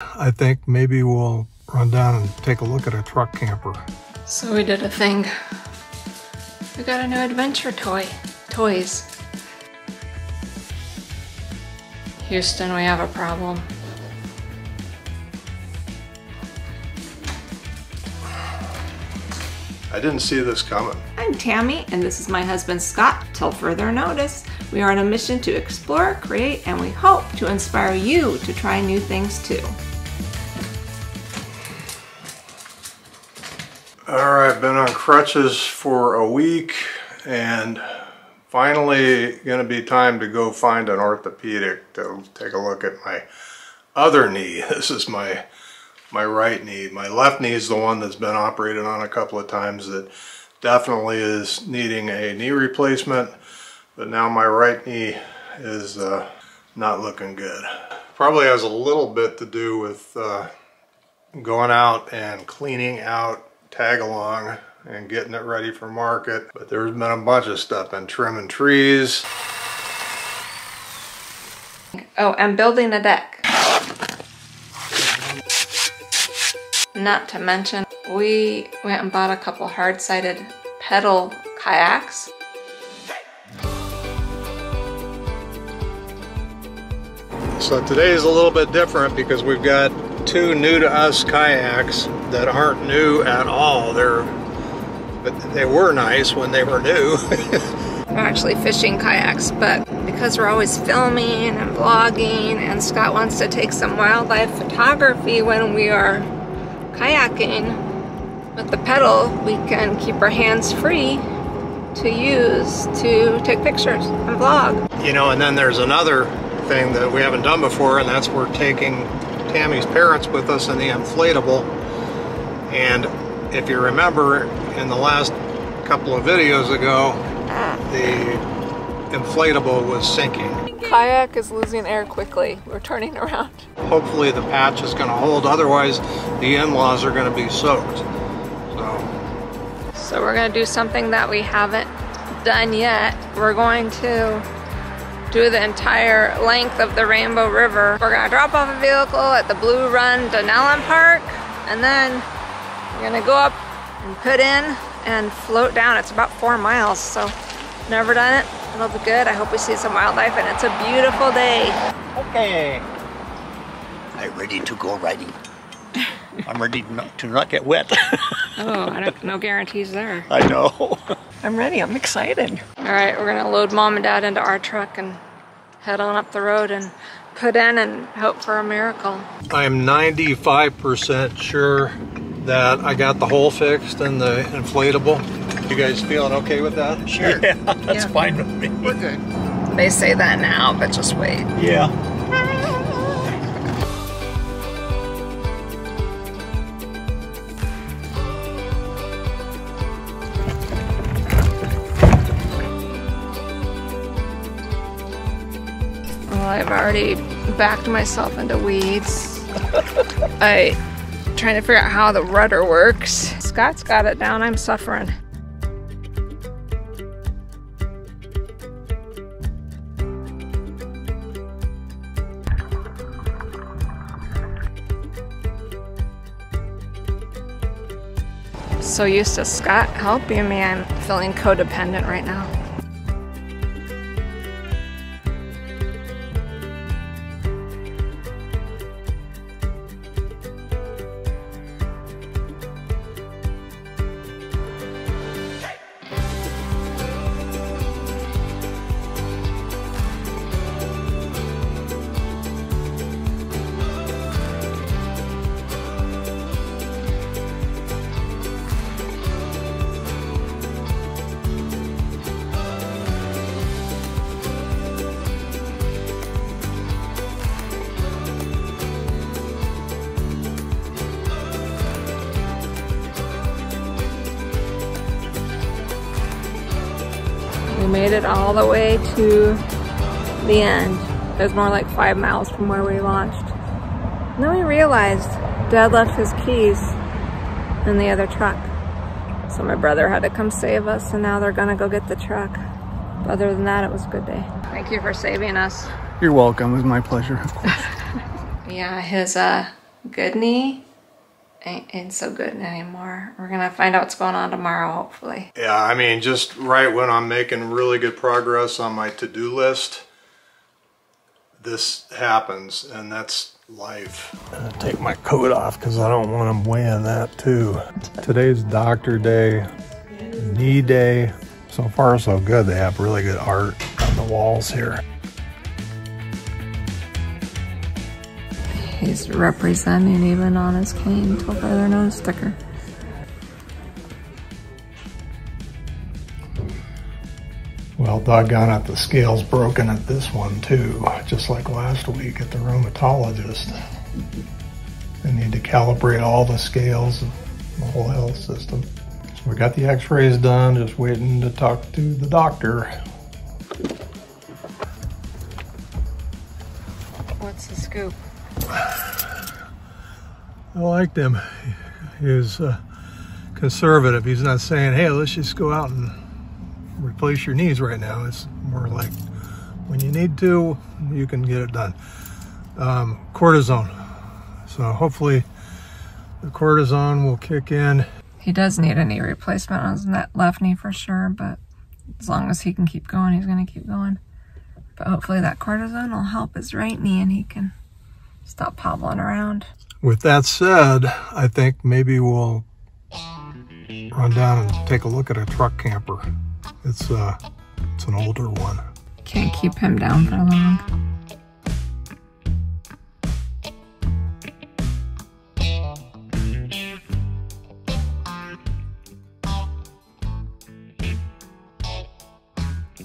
I think maybe we'll run down and take a look at a truck camper. So we did a thing. We got a new adventure toy. Toys. Houston, we have a problem. I didn't see this coming. I'm Tammy, and this is my husband Scott, Til Further Notice. We are on a mission to explore, create, and we hope to inspire you to try new things too. All right, been on crutches for a week, and finally gonna be time to go find an orthopedic to take a look at my other knee. This is my right knee. My left knee is the one that's been operated on a couple of times that definitely is needing a knee replacement, but now my right knee is not looking good. Probably has a little bit to do with going out and cleaning out tag-along and getting it ready for market, but there's been a bunch of stuff and trimming trees. Oh, I'm building a deck. Not to mention, we went and bought a couple hard-sided pedal kayaks. So today's a little bit different because we've got two new to us kayaks that aren't new at all. They were nice when they were new. We're actually fishing kayaks, but because we're always filming and vlogging, and Scott wants to take some wildlife photography when we are kayaking, with the pedal we can keep our hands free to use to take pictures and vlog. You know, and then there's another thing that we haven't done before, and that's we're taking Tammy's parents with us in the inflatable. And if you remember, in the last couple of videos ago, the inflatable was sinking. Kayak is losing air quickly. We're turning around. Hopefully the patch is going to hold, otherwise the in-laws are going to be soaked. So we're going to do something that we haven't done yet. We're going to do the entire length of the Rainbow River. We're gonna drop off a vehicle at the Blue Run Dunnellon Park, and then we're gonna go up and put in and float down. It's about 4 miles, so never done it. It'll be good. I hope we see some wildlife, and it's a beautiful day. Okay. I'm ready to go riding. I'm ready to not get wet. Oh, no guarantees there. I know. I'm ready, I'm excited. All right, we're gonna load mom and dad into our truck and head on up the road and put in and hope for a miracle. I'm 95% sure that I got the hole fixed in the inflatable. You guys feeling okay with that? Sure. Yeah, that's fine with me. We're good. They say that now, but just wait. Yeah. I've already backed myself into weeds. I'm trying to figure out how the rudder works. Scott's got it down, I'm suffering. I'm so used to Scott helping me, I'm feeling codependent right now. Made it all the way to the end. It was more like 5 miles from where we launched. And then we realized Dad left his keys in the other truck. So my brother had to come save us, and now they're gonna go get the truck. But other than that, it was a good day. Thank you for saving us. You're welcome, it was my pleasure, of course. Yeah, his Goodney ain't so good anymore. We're gonna find out what's going on tomorrow, hopefully. Yeah, I mean, just right when I'm making really good progress on my to-do list, this happens, and that's life. I'm gonna take my coat off because I don't want them weighing that too. Today's doctor day, knee day. So far so good. They have really good art on the walls here. He's representing even on his cane Til Further Notice sticker. Well, doggone it, the scale's broken at this one too, just like last week at the rheumatologist. They need to calibrate all the scales, the whole health system. So we got the x-rays done, just waiting to talk to the doctor. What's the scoop? I liked him. He was conservative. He's not saying, hey, let's just go out and replace your knees right now. It's more like, when you need to, you can get it done. Cortisone. So hopefully the cortisone will kick in. He does need a knee replacement on that left knee for sure, but as long as he can keep going, he's going to keep going. But hopefully that cortisone will help his right knee and he can stop hobbling around. With that said, I think maybe we'll run down and take a look at a truck camper. It's an older one. Can't keep him down for long.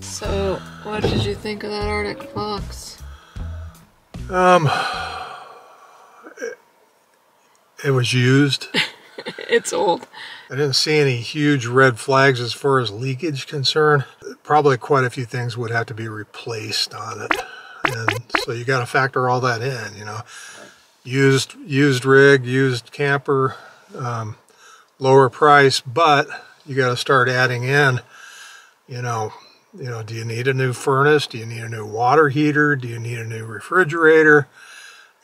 So, what did you think of that Arctic Fox? It was used. It's old. I didn't see any huge red flags as far as leakage concerned. Probably quite a few things would have to be replaced on it. And so you got to factor all that in, you know. Used rig, used camper, lower price, but you got to start adding in, you know, do you need a new furnace? Do you need a new water heater? Do you need a new refrigerator?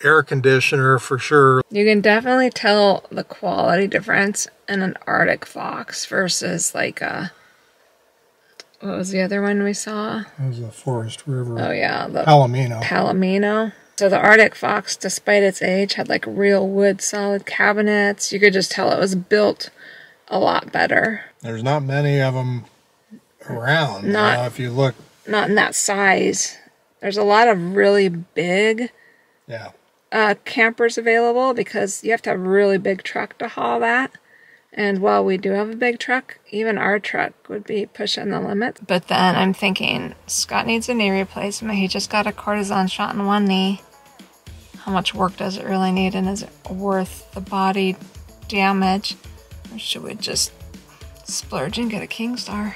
Air conditioner for sure. You can definitely tell the quality difference in an Arctic Fox versus like a, what was the other one we saw? It was a Forest River. Oh yeah. The Palomino. Palomino. So the Arctic Fox, despite its age, had like real wood solid cabinets. You could just tell it was built a lot better. There's not many of them around. Not, if you look. Not in that size. There's a lot of really big, yeah, campers available because you have to have a really big truck to haul that. And while we do have a big truck, even our truck would be pushing the limit. But then I'm thinking, Scott needs a knee replacement. He just got a cortisone shot in one knee. How much work does it really need, and is it worth the body damage? Or should we just splurge and get a Kingstar?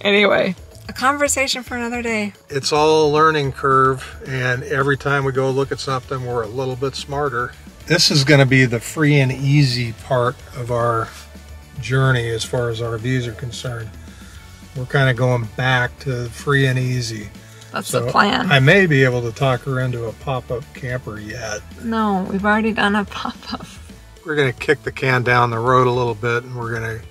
Anyway. A conversation for another day. It's all a learning curve, and every time we go look at something, we're a little bit smarter. This is going to be the free and easy part of our journey as far as RVs are concerned. We're kind of going back to free and easy. That's so the plan. I may be able to talk her into a pop-up camper yet. No, we've already done a pop-up. We're going to kick the can down the road a little bit, and we're going to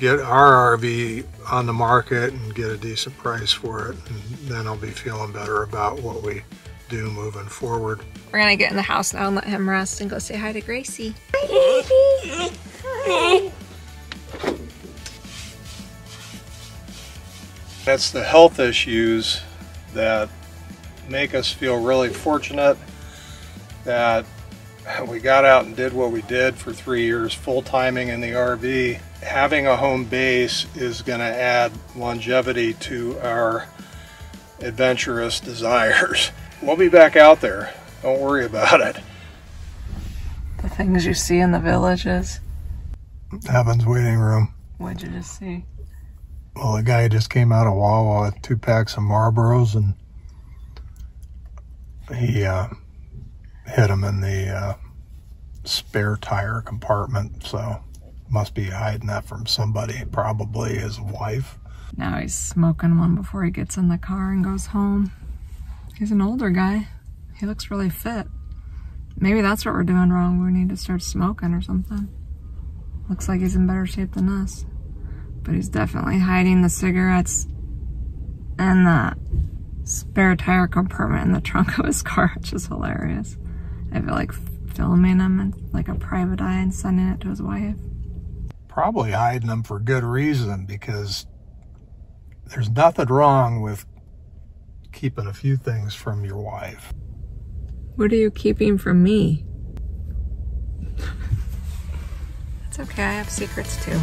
get our RV on the market and get a decent price for it, and then I'll be feeling better about what we do moving forward. We're gonna get in the house now and let him rest and go say hi to Gracie. Hi, hi. That's the health issues that make us feel really fortunate that we got out and did what we did for 3 years, full-timing in the RV. Having a home base is going to add longevity to our adventurous desires. We'll be back out there. Don't worry about it. The things you see in the villages. Evan's waiting room. What'd you just see? Well, the guy just came out of Wawa with 2 packs of Marlboros, and he hit him in the spare tire compartment, so must be hiding that from somebody, probably his wife. Now he's smoking one before he gets in the car and goes home. He's an older guy. He looks really fit. Maybe that's what we're doing wrong. We need to start smoking or something. Looks like he's in better shape than us. But he's definitely hiding the cigarettes and the spare tire compartment in the trunk of his car, which is hilarious. I feel like filming him in like a private eye and sending it to his wife. Probably hiding them for good reason, because there's nothing wrong with keeping a few things from your wife. What are you keeping from me? It's okay, I have secrets too.